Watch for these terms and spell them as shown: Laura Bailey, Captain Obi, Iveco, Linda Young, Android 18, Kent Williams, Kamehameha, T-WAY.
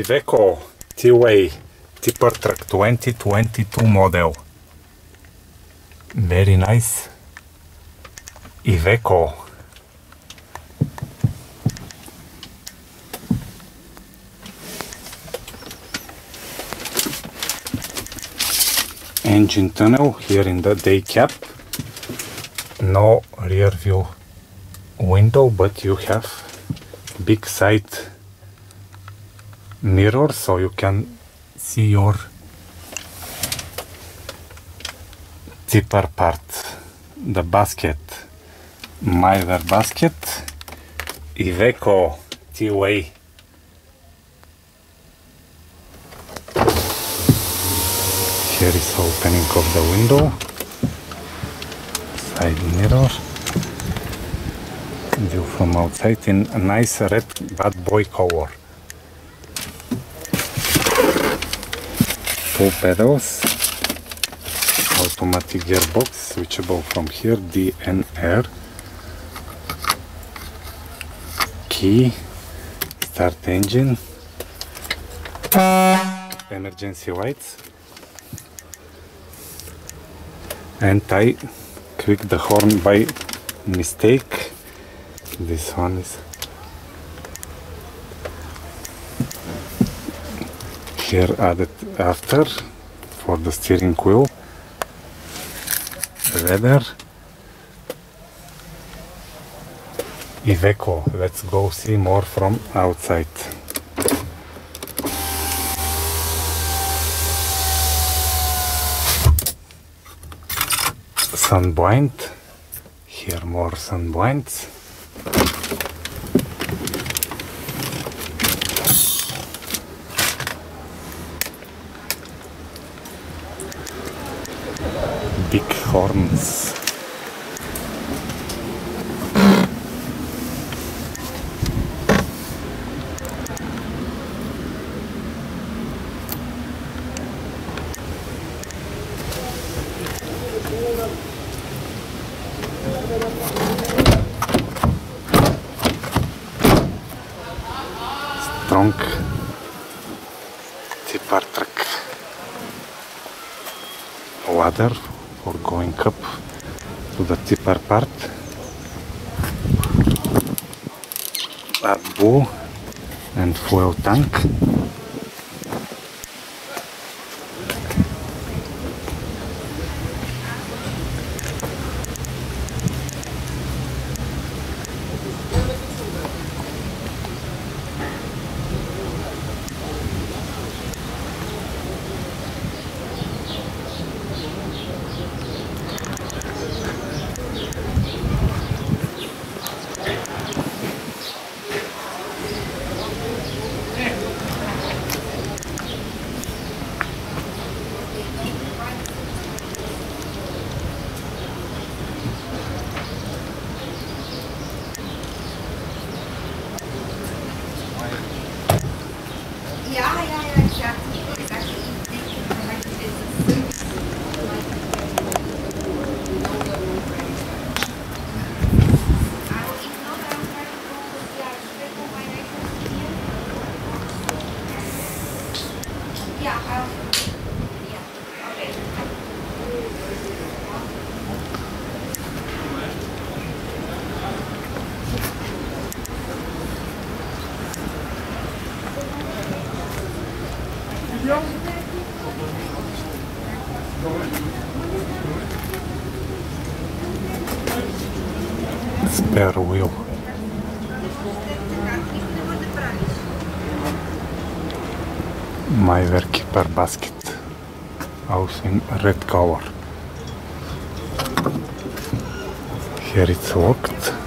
Iveco T-WAY tipper truck 2022 model. Very nice. Iveco. Engine tunnel here in the day cab. No rear view window, but you have big side mirror, so you can see your tipper part, the basket, Myler basket. Iveco T-WAY. Here is opening of the window, side mirror, view from outside in a nice red bad boy color. Full pedals, automatic gearbox, switchable from here, DNR, key, start engine, emergency lights, and I click the horn by mistake. This one is here added after for the steering wheel, leather. Iveco. Let's go see more from outside. Sunblind. Here more sunblinds. Big horns. Strong tipper truck. Ladder for going up to the tipper part. Bad bow and fuel tank. Yeah, exactly. Spare wheel. My workkeeper basket, also in red color. Here it's locked.